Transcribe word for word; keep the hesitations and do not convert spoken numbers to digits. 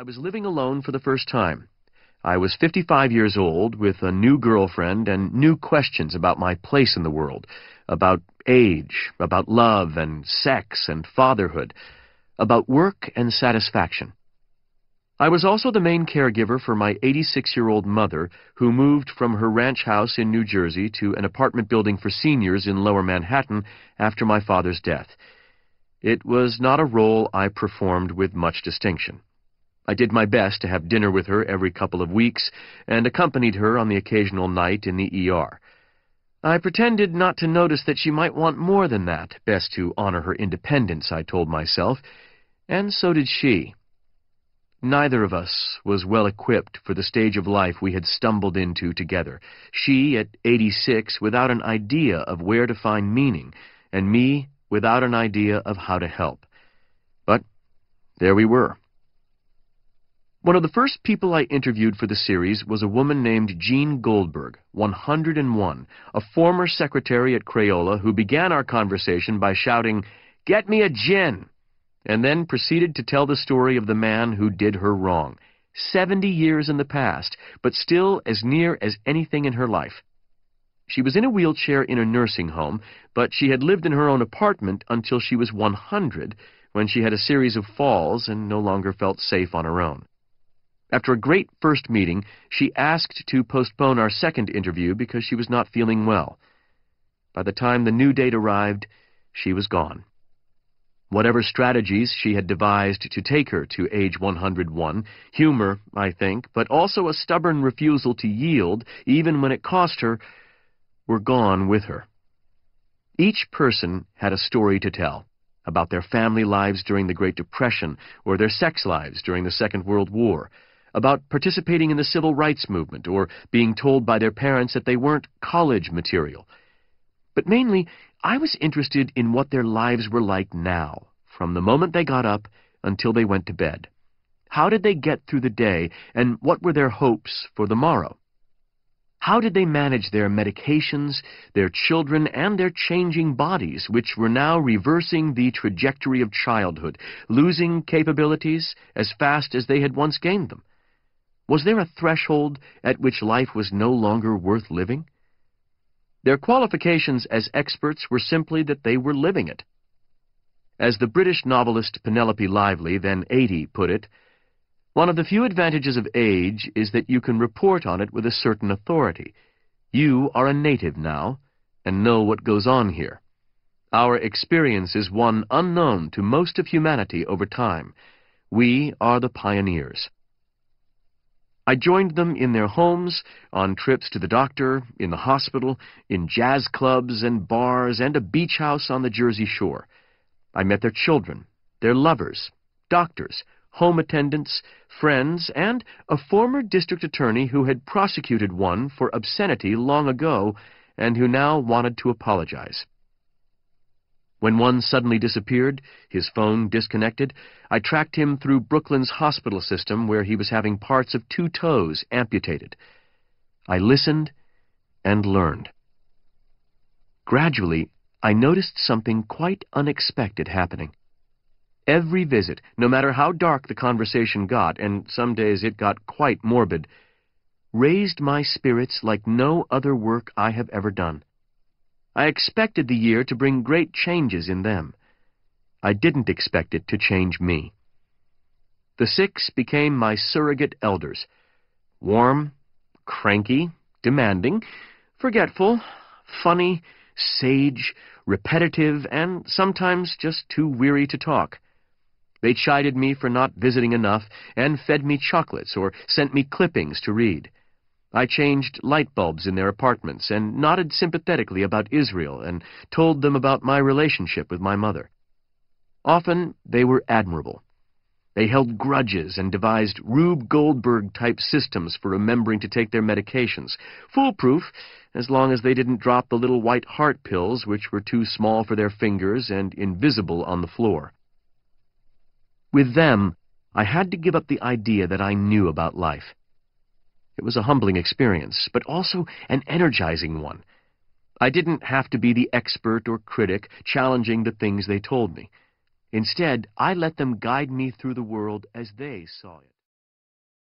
I was living alone for the first time. I was fifty-five years old with a new girlfriend and new questions about my place in the world, about age, about love and sex and fatherhood, about work and satisfaction. I was also the main caregiver for my eighty-six-year-old mother, who moved from her ranch house in New Jersey to an apartment building for seniors in Lower Manhattan after my father's death. It was not a role I performed with much distinction. I did my best to have dinner with her every couple of weeks and accompanied her on the occasional night in the E R. I pretended not to notice that she might want more than that, best to honor her independence, I told myself, and so did she. Neither of us was well equipped for the stage of life we had stumbled into together. She, at eighty-six, without an idea of where to find meaning, and me, without an idea of how to help. But there we were. One of the first people I interviewed for the series was a woman named Jean Goldberg, one hundred and one, a former secretary at Crayola who began our conversation by shouting, "Get me a gin!" and then proceeded to tell the story of the man who did her wrong, seventy years in the past, but still as near as anything in her life. She was in a wheelchair in a nursing home, but she had lived in her own apartment until she was one hundred, when she had a series of falls and no longer felt safe on her own. After a great first meeting, she asked to postpone our second interview because she was not feeling well. By the time the new date arrived, she was gone. Whatever strategies she had devised to take her to age one hundred and one, humor, I think, but also a stubborn refusal to yield, even when it cost her, were gone with her. Each person had a story to tell about their family lives during the Great Depression or their sex lives during the Second World War, about participating in the civil rights movement or being told by their parents that they weren't college material. But mainly, I was interested in what their lives were like now, from the moment they got up until they went to bed. How did they get through the day, and what were their hopes for the morrow? How did they manage their medications, their children, and their changing bodies, which were now reversing the trajectory of childhood, losing capabilities as fast as they had once gained them? Was there a threshold at which life was no longer worth living? Their qualifications as experts were simply that they were living it. As the British novelist Penelope Lively, then eighty, put it, "One of the few advantages of age is that you can report on it with a certain authority. You are a native now, and know what goes on here. Our experience is one unknown to most of humanity over time. We are the pioneers." I joined them in their homes, on trips to the doctor, in the hospital, in jazz clubs and bars, and a beach house on the Jersey Shore. I met their children, their lovers, doctors, home attendants, friends, and a former district attorney who had prosecuted one for obscenity long ago and who now wanted to apologize. When one suddenly disappeared, his phone disconnected, I tracked him through Brooklyn's hospital system where he was having parts of two toes amputated. I listened and learned. Gradually, I noticed something quite unexpected happening. Every visit, no matter how dark the conversation got, and some days it got quite morbid, raised my spirits like no other work I have ever done. I expected the year to bring great changes in them. I didn't expect it to change me. The six became my surrogate elders. Warm, cranky, demanding, forgetful, funny, sage, repetitive, and sometimes just too weary to talk. They chided me for not visiting enough and fed me chocolates or sent me clippings to read. I changed light bulbs in their apartments and nodded sympathetically about Israel and told them about my relationship with my mother. Often they were admirable. They held grudges and devised Rube Goldberg-type systems for remembering to take their medications, foolproof as long as they didn't drop the little white heart pills which were too small for their fingers and invisible on the floor. With them, I had to give up the idea that I knew about life. It was a humbling experience, but also an energizing one. I didn't have to be the expert or critic challenging the things they told me. Instead, I let them guide me through the world as they saw it.